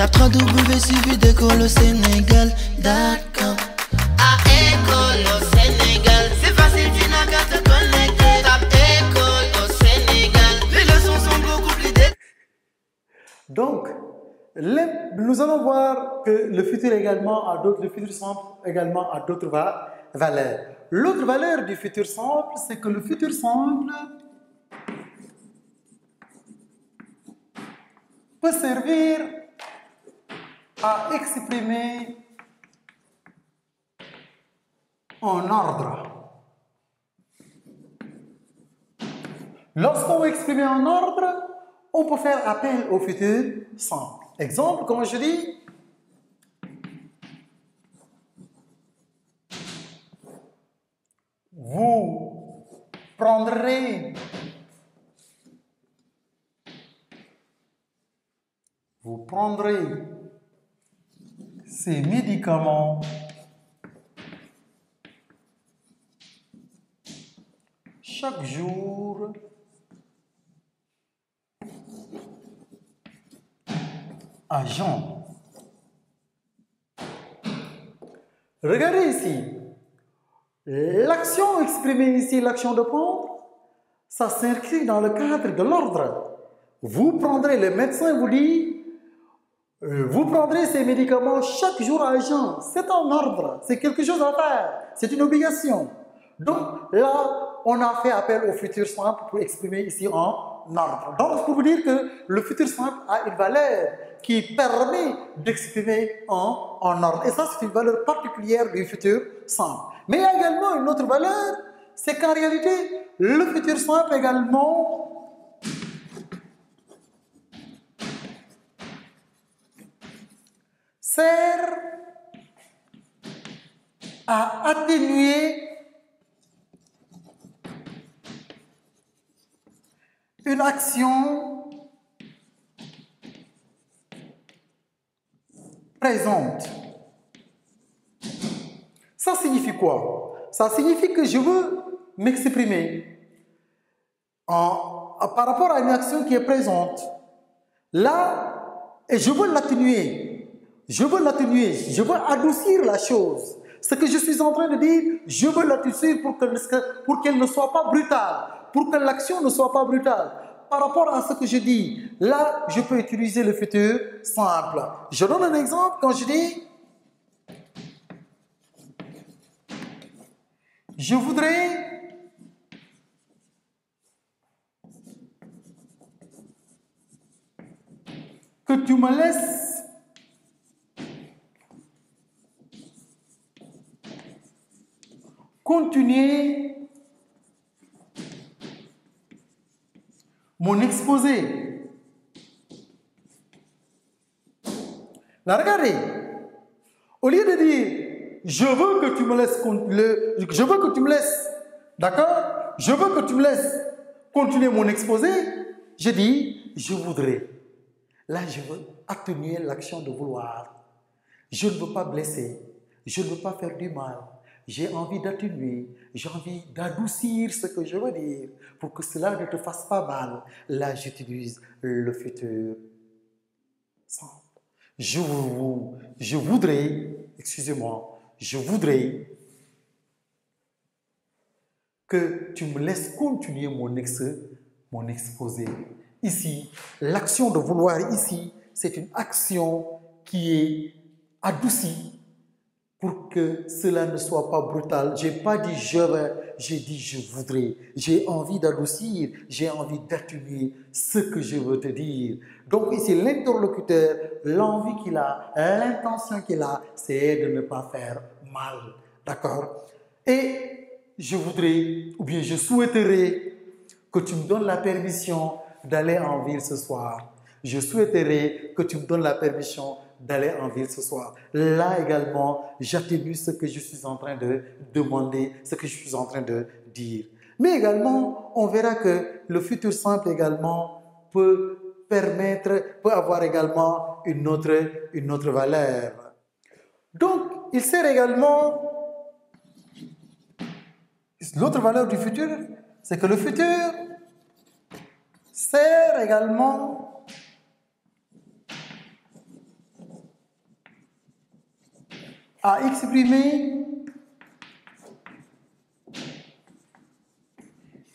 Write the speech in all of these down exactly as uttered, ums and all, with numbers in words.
Tape trois W suivi d'École au Sénégal. D'accord. À École au Sénégal, c'est facile, tu n'as qu'à te connecter. Tape École au Sénégal, les leçons sont beaucoup plus détaillées. Donc, les, nous allons voir que le futur également a d'autres, le futur simple également a d'autres valeurs. L'autre valeur du futur simple, c'est que le futur simple peut servir à exprimer un ordre. Lorsqu'on exprime un ordre, on peut faire appel au futur simple. Exemple, comme je dis, vous prendrez, vous prendrez ces médicaments chaque jour à jeun. Regardez ici. L'action exprimée ici, l'action de prendre, ça s'inscrit dans le cadre de l'ordre. Vous prendrez, le médecin vous dit, euh, vous prendrez ces médicaments chaque jour à jeun. C'est un ordre, c'est quelque chose à faire, c'est une obligation. Donc là, on a fait appel au futur simple pour exprimer ici un ordre. Donc pour vous dire que le futur simple a une valeur qui permet d'exprimer en, en ordre. Et ça, c'est une valeur particulière du futur simple. Mais il y a également une autre valeur, c'est qu'en réalité, le futur simple également sert à atténuer une action présente. Ça signifie quoi? Ça signifie que je veux m'exprimer par rapport à une action qui est présente. Là, et je veux l'atténuer. Je veux l'atténuer. Je veux adoucir la chose. Ce que je suis en train de dire, je veux l'adoucir pour que, pour qu'elle ne soit pas brutale, pour que l'action ne soit pas brutale. Par rapport à ce que je dis, là, je peux utiliser le futur simple. Je donne un exemple quand je dis « Je voudrais que tu me laisses continuer mon exposé. » Là, regardez. Au lieu de dire je veux que tu me laisses le, je veux que tu me laisses, d'accord, je veux que tu me laisses continuer mon exposé, je dis je voudrais. Là, je veux atténuer l'action de vouloir. Je ne veux pas blesser. Je ne veux pas faire du mal. J'ai envie d'atténuer, j'ai envie d'adoucir ce que je veux dire pour que cela ne te fasse pas mal. Là, j'utilise le futur simple. Je, vous, je voudrais, excusez-moi, je voudrais que tu me laisses continuer mon, ex, mon exposé. Ici, l'action de vouloir ici, c'est une action qui est adoucie, pour que cela ne soit pas brutal. Je n'ai pas dit « je veux », j'ai dit « je voudrais ». J'ai envie d'adoucir, j'ai envie d'atténuer ce que je veux te dire. Donc ici, l'interlocuteur, l'envie qu'il a, l'intention qu'il a, c'est de ne pas faire mal. D'accord? Et je voudrais, ou bien je souhaiterais que tu me donnes la permission d'aller en ville ce soir. Je souhaiterais que tu me donnes la permission d'aller en ville ce soir. Là également, j'atténue ce que je suis en train de demander, ce que je suis en train de dire. Mais également, on verra que le futur simple également peut permettre, peut avoir également une autre, une autre valeur. Donc, il sert également, l'autre valeur du futur, c'est que le futur sert également à exprimer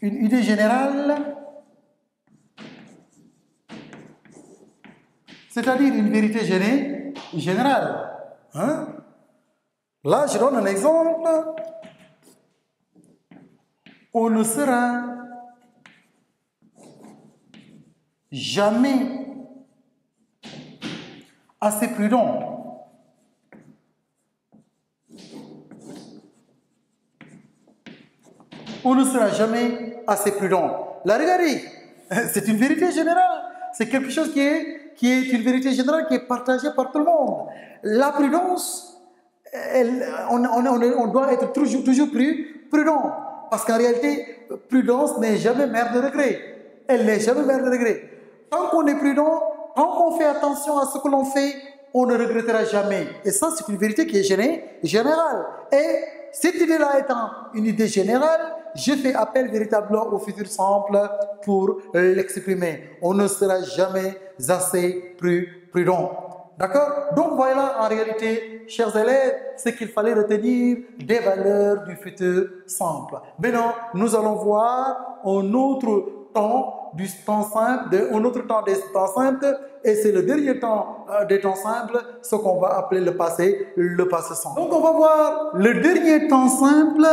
une idée générale, c'est-à-dire une vérité générale. Hein? Là, je donne un exemple. On ne sera jamais assez prudent on ne sera jamais assez prudent. Là, regardez, c'est une vérité générale, c'est quelque chose qui est, qui est une vérité générale qui est partagée par tout le monde. La prudence, elle, on, on, on doit être toujours, toujours plus prudent, parce qu'en réalité, prudence n'est jamais mère de regret, elle n'est jamais mère de regret. Tant qu'on est prudent, tant qu'on fait attention à ce que l'on fait, on ne regrettera jamais. Et ça, c'est une vérité qui est générale. Et cette idée-là étant une idée générale, je fais appel véritablement au futur simple pour l'exprimer. On ne sera jamais assez prudent. D'accord? Donc voilà, en réalité, chers élèves, ce qu'il fallait retenir des valeurs du futur simple. Maintenant, nous allons voir un autre temps du temps simple, de, un autre temps des temps simples, et c'est le dernier temps euh, des temps simples, ce qu'on va appeler le passé, le passé simple. Donc on va voir le dernier temps simple,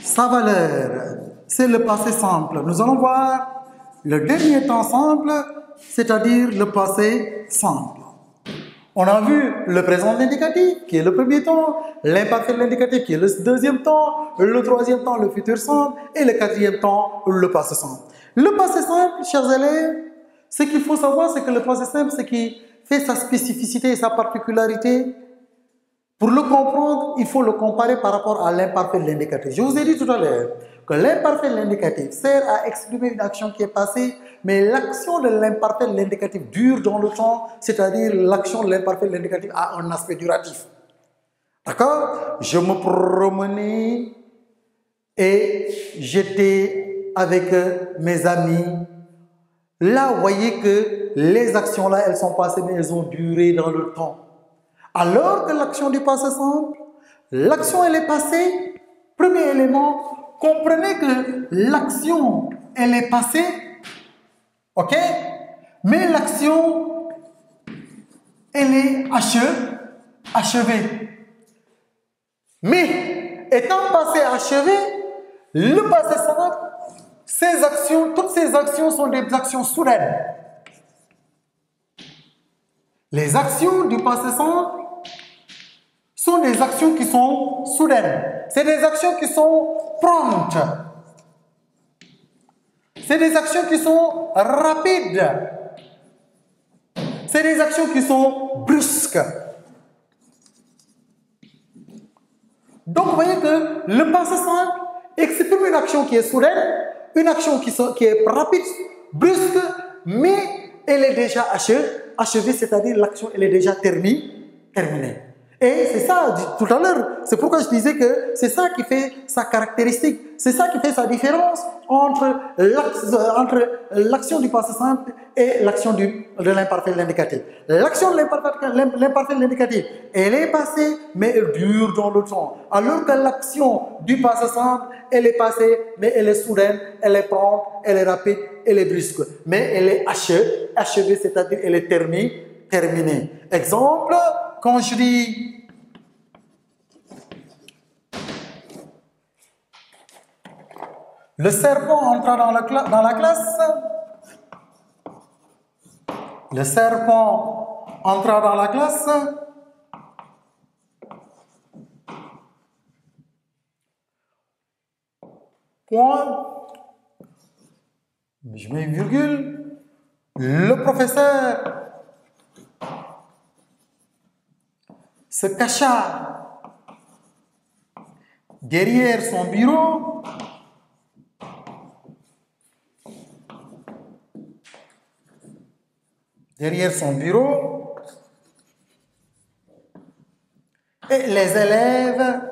sa valeur, c'est le passé simple. Nous allons voir le dernier temps simple, c'est-à-dire le passé simple. On a vu le présent de l'indicatif, qui est le premier temps, l'imparfait de l'indicatif, qui est le deuxième temps, le troisième temps, le futur simple, et le quatrième temps, le passé simple. Le passé simple, chers élèves, ce qu'il faut savoir, c'est que le passé simple, ce qui fait sa spécificité et sa particularité, pour le comprendre, il faut le comparer par rapport à l'imparfait de l'indicatif. Je vous ai dit tout à l'heure que l'imparfait de l'indicatif sert à exprimer une action qui est passée, mais l'action de l'imparfait de l'indicatif dure dans le temps, c'est-à-dire l'action de l'imparfait de l'indicatif a un aspect duratif. D'accord? Je me promenais et j'étais avec mes amis. Là, vous voyez que les actions-là, elles sont passées, mais elles ont duré dans le temps. Alors que l'action du passé simple, l'action, elle est passée. Premier élément, comprenez que l'action, elle est passée, ok? Mais l'action, elle est achevée. Mais, étant passée achevée, le passé simple, ces actions, toutes ces actions sont des actions soudaines. Les actions du passé simple sont des actions qui sont soudaines. C'est des actions qui sont promptes. C'est des actions qui sont rapides. C'est des actions qui sont brusques. Donc vous voyez que le passé simple exprime une action qui est soudaine, une action qui est rapide, brusque, mais elle est déjà achevée, c'est-à-dire l'action elle est déjà terminée. Et c'est ça, tout à l'heure, c'est pourquoi je disais que c'est ça qui fait sa caractéristique, c'est ça qui fait sa différence entre l'action du passé simple et l'action de l'imparfait de l'indicatif. L'action de l'imparfait de l'indicatif, elle est passée, mais elle dure dans le temps. Alors que l'action du passé simple, elle est passée, mais elle est soudaine, elle est prompte, elle est rapide, elle est brusque. Mais elle est achevée, achevée, c'est-à-dire elle est terminée. terminée. Exemple, quand je dis le serpent entra dans la, dans la classe, le serpent entra dans la classe, point, je mets une virgule, le professeur se cacha derrière son bureau derrière son bureau et les élèves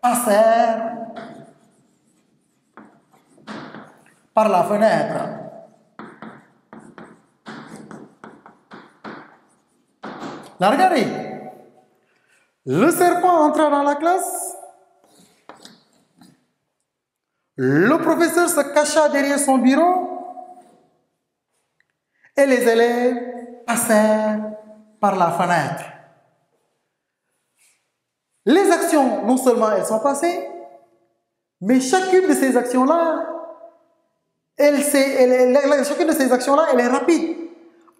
passèrent par la fenêtre. Là, regardez. Le serpent entra dans la classe. Le professeur se cacha derrière son bureau. Et les élèves passèrent par la fenêtre. Les actions, non seulement elles sont passées, mais chacune de ces actions-là, elle, elle, elle, elle, chacune de ces actions-là, elle est rapide.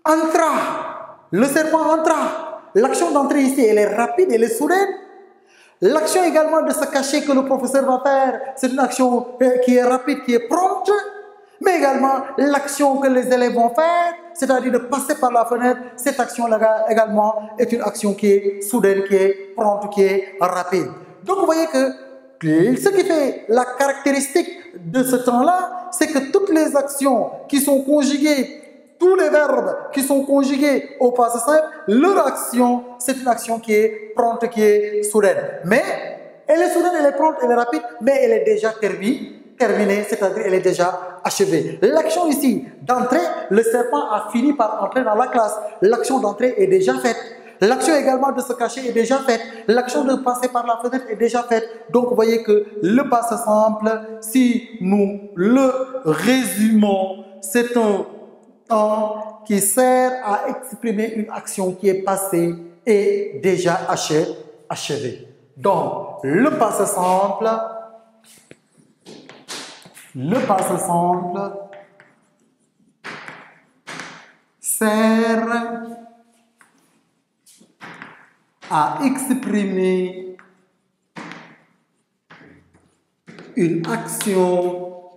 Entra, le serpent entra. L'action d'entrer ici, elle est rapide, elle est soudaine. L'action également de se cacher que le professeur va faire, c'est une action qui est rapide, qui est prompte. Mais également l'action que les élèves vont faire, c'est-à-dire de passer par la fenêtre, cette action-là également est une action qui est soudaine, qui est prompte, qui est rapide. Donc vous voyez que ce qui fait la caractéristique de ce temps-là, c'est que toutes les actions qui sont conjuguées, tous les verbes qui sont conjugués au passé simple, leur action, c'est une action qui est prompte, qui est soudaine. Mais elle est soudaine, elle est prompte, elle est rapide, mais elle est déjà terminée. terminée, c'est-à-dire elle est déjà achevée. L'action ici d'entrée, le serpent a fini par entrer dans la classe. L'action d'entrée est déjà faite. L'action également de se cacher est déjà faite. L'action de passer par la fenêtre est déjà faite. Donc vous voyez que le passé simple, si nous le résumons, c'est un temps qui sert à exprimer une action qui est passée et déjà achevée. Donc le passé simple Le passé simple sert à exprimer une action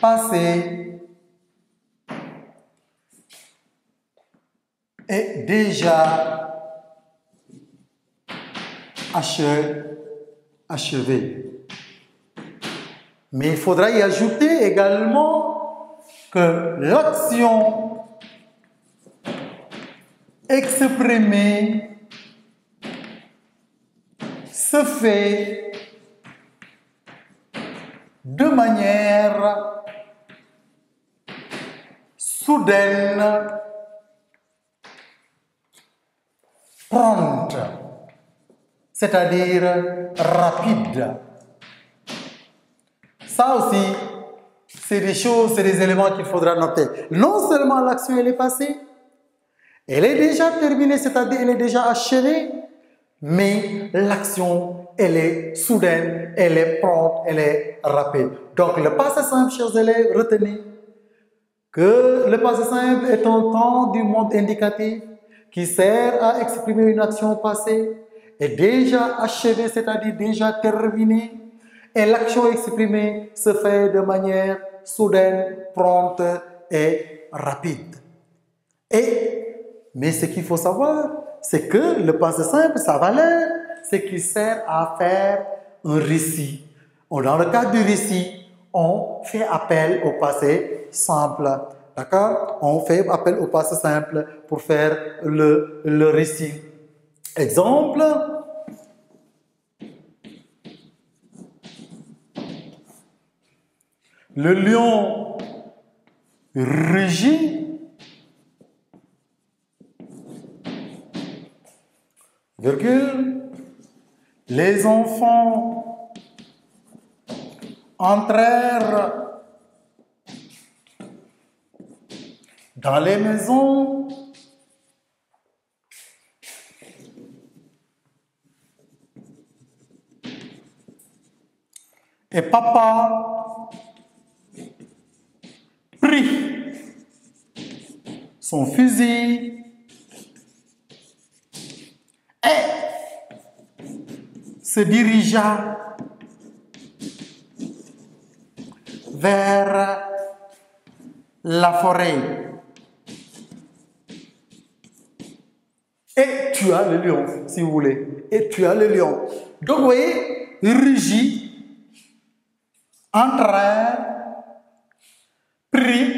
passée et déjà achevé. Mais il faudra y ajouter également que l'action exprimée se fait de manière soudaine, prompte, c'est-à-dire rapide. Ça aussi, c'est des choses, c'est des éléments qu'il faudra noter. Non seulement l'action, elle est passée, elle est déjà terminée, c'est-à-dire elle est déjà achevée, mais l'action, elle est soudaine, elle est prompte, elle est rapide. Donc le passé simple, chers élèves, retenez que le passé simple est un temps du monde indicatif qui sert à exprimer une action passée, est déjà achevée, c'est-à-dire déjà terminée, et l'action exprimée se fait de manière soudaine, prompte et rapide. Et, mais ce qu'il faut savoir, c'est que le passé simple, sa valeur, c'est qu'il sert à faire un récit. Dans le cadre du récit, on fait appel au passé simple. D'accord? On fait appel au passé simple pour faire le, le récit. Exemple, le lion rugit, virgule, les enfants entrèrent dans les maisons. Et papa prit son fusil et se dirigea vers la forêt et tua le lion, si vous voulez, et tua le lion. Donc vous voyez, rugit, entra, prit,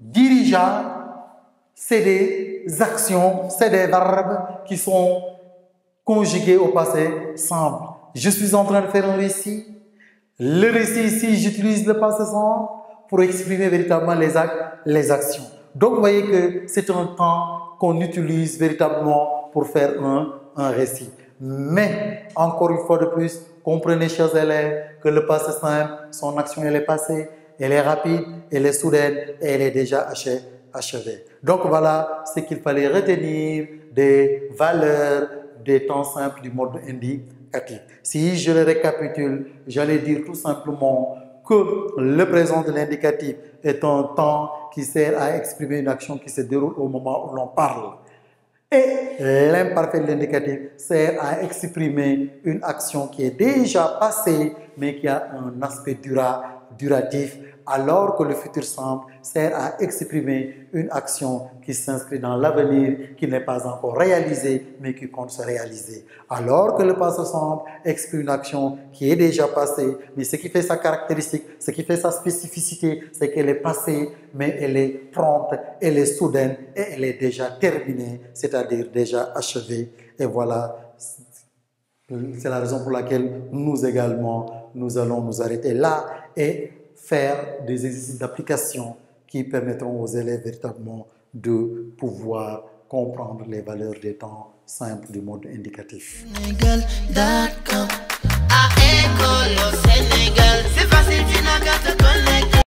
dirigea, c'est des actions, c'est des verbes qui sont conjugués au passé simple. Je suis en train de faire un récit. Le récit ici, j'utilise le passé simple pour exprimer véritablement les actes, les actions. Donc, vous voyez que c'est un temps qu'on utilise véritablement pour faire un, un récit. Mais, encore une fois de plus, comprenez, chers élèves, que le passé simple, son action, elle est passée, elle est rapide, elle est soudaine et elle est déjà achevée. Donc, voilà ce qu'il fallait retenir des valeurs des temps simples du mode indicatif. Si je le récapitule, j'allais dire tout simplement que le présent de l'indicatif est un temps qui sert à exprimer une action qui se déroule au moment où l'on parle. Et l'imparfait de l'indicatif sert à exprimer une action qui est déjà passée, mais qui a un aspect dura, duratif, alors que le futur simple sert à exprimer une action qui s'inscrit dans l'avenir, qui n'est pas encore réalisée, mais qui compte se réaliser. Alors que le passé simple exprime une action qui est déjà passée, mais ce qui fait sa caractéristique, ce qui fait sa spécificité, c'est qu'elle est passée, mais elle est prompte, elle est soudaine et elle est déjà terminée, c'est-à-dire déjà achevée. Et voilà, c'est la raison pour laquelle nous également, nous allons nous arrêter là et faire des exercices d'application qui permettront aux élèves véritablement de pouvoir comprendre les valeurs des temps simples du mode indicatif.